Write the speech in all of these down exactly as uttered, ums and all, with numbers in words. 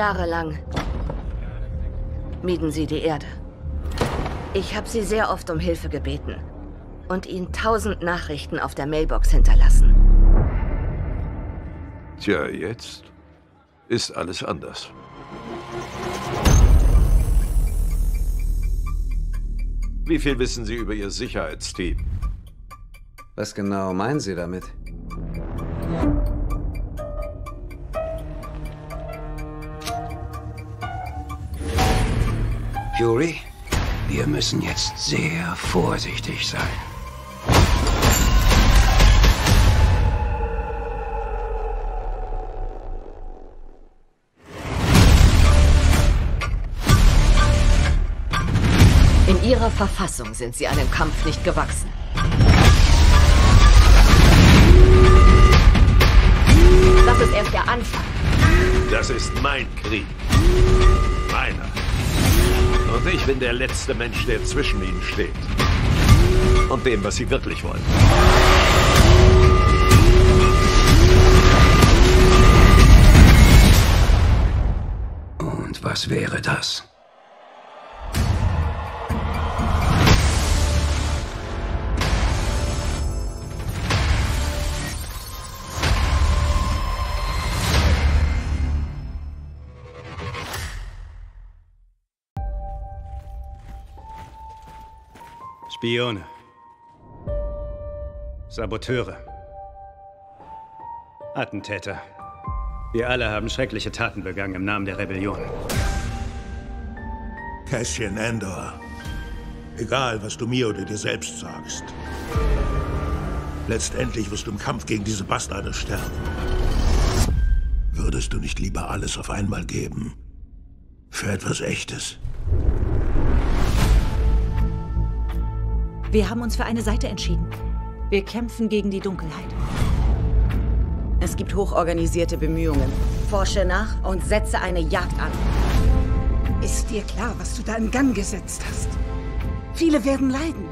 Jahre lang mieden sie die Erde. Ich habe sie sehr oft um Hilfe gebeten und ihnen tausend Nachrichten auf der Mailbox hinterlassen. Tja, jetzt ist alles anders. Wie viel wissen Sie über Ihr Sicherheitsteam? Was genau meinen Sie damit? Yuri, wir müssen jetzt sehr vorsichtig sein. In ihrer Verfassung sind sie einem Kampf nicht gewachsen. Das ist erst der Anfang. Das ist mein Krieg. Meiner. Und ich bin der letzte Mensch, der zwischen ihnen steht. Und dem, was sie wirklich wollen. Und was wäre das? Spione, Saboteure, Attentäter. Wir alle haben schreckliche Taten begangen im Namen der Rebellion. Cassian Andor, egal was du mir oder dir selbst sagst, letztendlich wirst du im Kampf gegen diese Bastarde sterben. Würdest du nicht lieber alles auf einmal geben? Für etwas Echtes? Wir haben uns für eine Seite entschieden. Wir kämpfen gegen die Dunkelheit. Es gibt hochorganisierte Bemühungen. Forsche nach und setze eine Jagd an. Ist dir klar, was du da in Gang gesetzt hast? Viele werden leiden.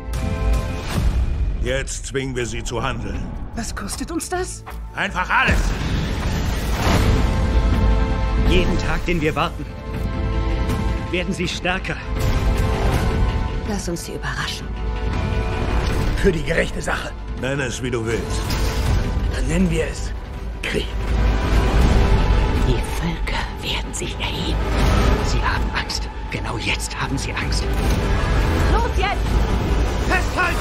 Jetzt zwingen wir sie zu handeln. Was kostet uns das? Einfach alles! Jeden Tag, den wir warten, werden sie stärker. Lass uns sie überraschen. Für die gerechte Sache. Nenn es, wie du willst. Dann nennen wir es Krieg. Die Völker werden sich erheben. Sie haben Angst. Genau jetzt haben sie Angst. Los jetzt! Festhalten!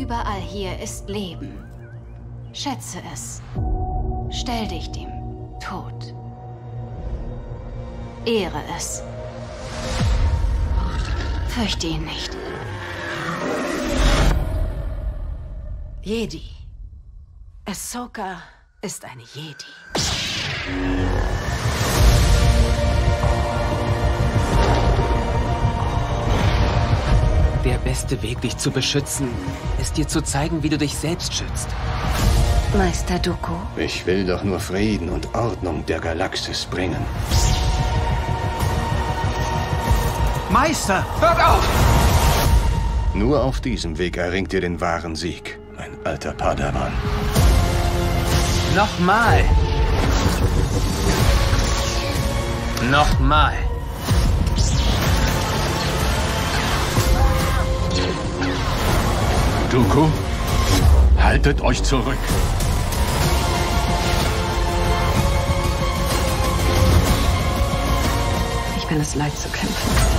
Überall hier ist Leben. Schätze es. Stell dich dem Tod. Ehre es. Fürchte ihn nicht. Jedi. Ahsoka ist eine Jedi. Der beste Weg, dich zu beschützen, ist dir zu zeigen, wie du dich selbst schützt. Meister Dooku. Ich will doch nur Frieden und Ordnung der Galaxis bringen. Meister, hört auf! Nur auf diesem Weg erringt ihr den wahren Sieg, mein alter Padawan. Nochmal! Nochmal! Dooku, haltet euch zurück! Ich bin es leid zu kämpfen.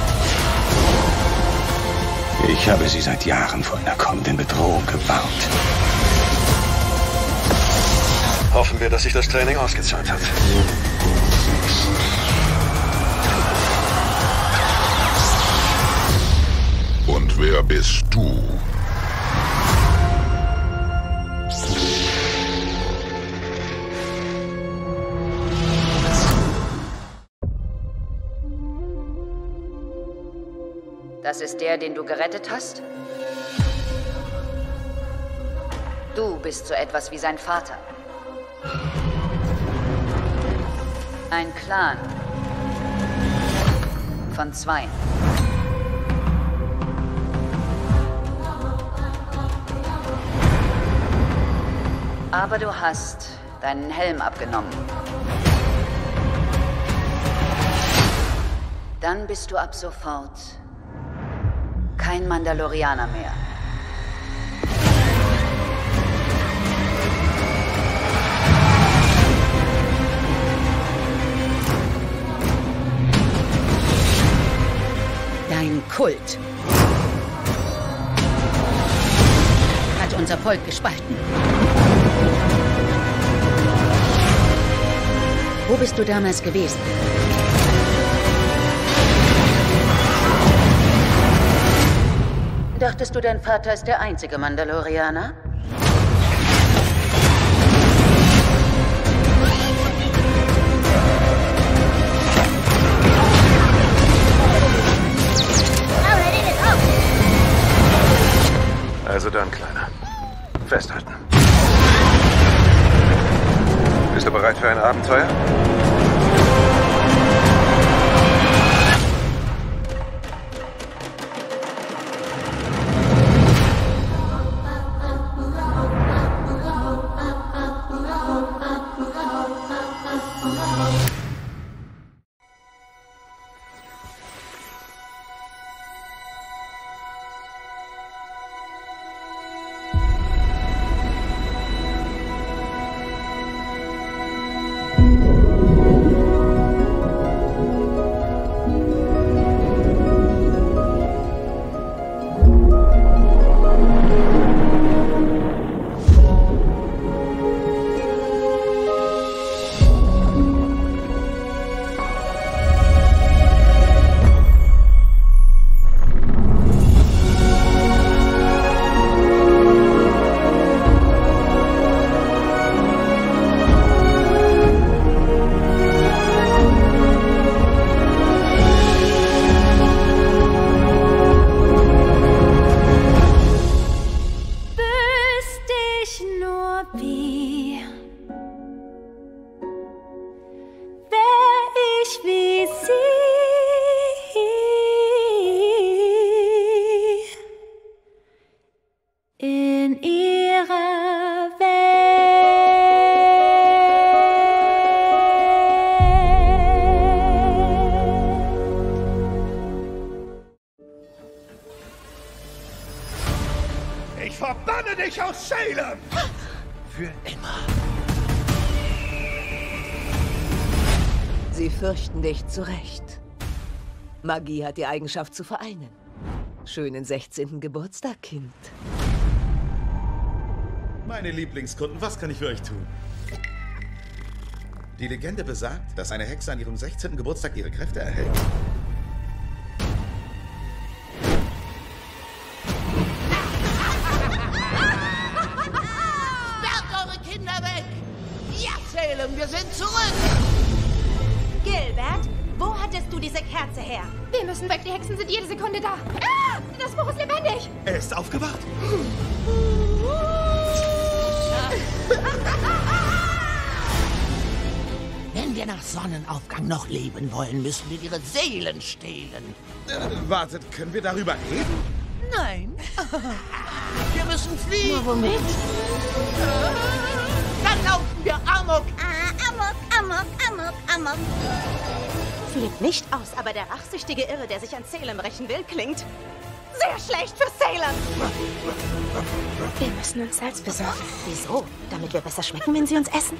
Ich habe sie seit Jahren vor einer kommenden Bedrohung gewarnt. Hoffen wir, dass sich das Training ausgezahlt hat. Und wer bist du? Das ist der, den du gerettet hast? Du bist so etwas wie sein Vater. Ein Clan von zwei. Aber du hast deinen Helm abgenommen. Dann bist du ab sofort kein Mandalorianer mehr. Dein Kult hat unser Volk gespalten. Wo bist du damals gewesen? Dachtest du, dein Vater ist der einzige Mandalorianer? Also dann, Kleiner. Festhalten. Bist du bereit für ein Abenteuer? Ich verbanne dich aus Salem! Für immer. Sie fürchten dich zu Recht. Magie hat die Eigenschaft zu vereinen. Schönen sechzehnten Geburtstag, Kind. Meine Lieblingskunden, was kann ich für euch tun? Die Legende besagt, dass eine Hexe an ihrem sechzehnten Geburtstag ihre Kräfte erhält. Wir sind zurück! Gilbert, wo hattest du diese Kerze her? Wir müssen weg, die Hexen sind jede Sekunde da. Ah, das Buch ist lebendig! Er ist aufgewacht! Wenn wir nach Sonnenaufgang noch leben wollen, müssen wir ihre Seelen stehlen. Äh, wartet, können wir darüber reden? Nein. Wir müssen fliegen! Nur womit? Dann laufen wir Amok! Amok, Amok, Amok, Amok. Flippt nicht aus, aber der rachsüchtige Irre, der sich an Salem rächen will, klingt sehr schlecht für Salem. Wir müssen uns Salz besorgen. Wieso? Damit wir besser schmecken, wenn sie uns essen?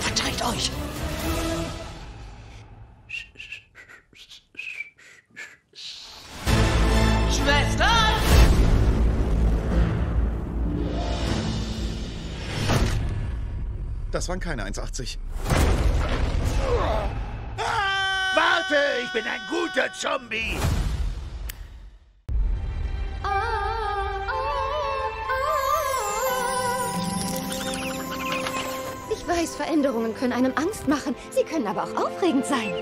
Verteilt euch! Das waren keine eins achtzig. Ah! Warte, ich bin ein guter Zombie. Ich weiß, Veränderungen können einem Angst machen. Sie können aber auch aufregend sein.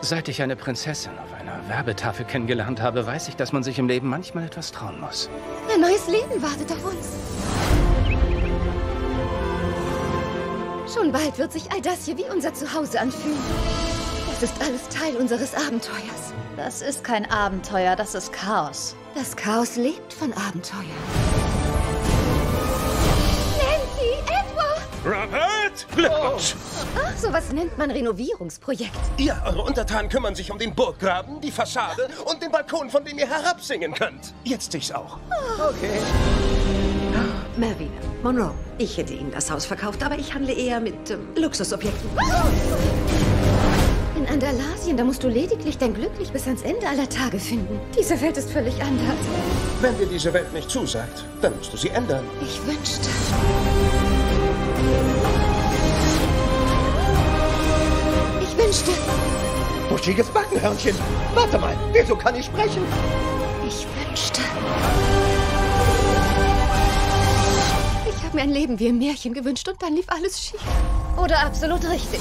Seit ich eine Prinzessin auf einer Werbetafel kennengelernt habe, weiß ich, dass man sich im Leben manchmal etwas trauen muss. Ein neues Leben wartet auf uns. Schon bald wird sich all das hier wie unser Zuhause anfühlen. Das Es ist alles Teil unseres Abenteuers. Das ist kein Abenteuer, das ist Chaos. Das Chaos lebt von Abenteuer. Nancy, Edward! Robert! Glückwunsch! Ach, sowas nennt man Renovierungsprojekt. Ihr, eure Untertanen kümmern sich um den Burggraben, die Fassade und den Balkon, von dem ihr herabsingen könnt. Jetzt ich's auch. Oh. Okay. Mervyn, Monroe, ich hätte Ihnen das Haus verkauft, aber ich handle eher mit ähm, Luxusobjekten. In Andalasien, da musst du lediglich dein Glück nicht bis ans Ende aller Tage finden. Diese Welt ist völlig anders. Wenn dir diese Welt nicht zusagt, dann musst du sie ändern. Ich wünschte... Ich wünschte... Buschiges Backenhörnchen! Warte mal, wieso kann ich sprechen? Ich wünschte... mir ein Leben wie im Märchen gewünscht und dann lief alles schief. Oder absolut richtig.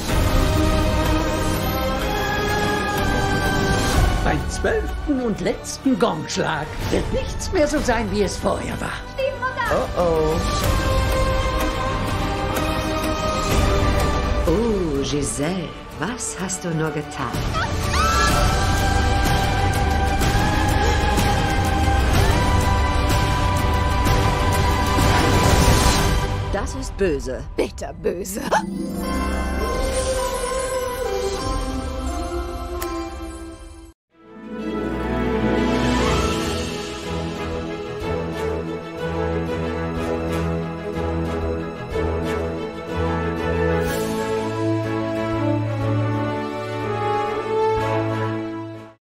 Beim zwölften und letzten Gongschlag wird nichts mehr so sein, wie es vorher war. Oh oh. Oh, Giselle, was hast du nur getan? Das ist böse. Bitterböse.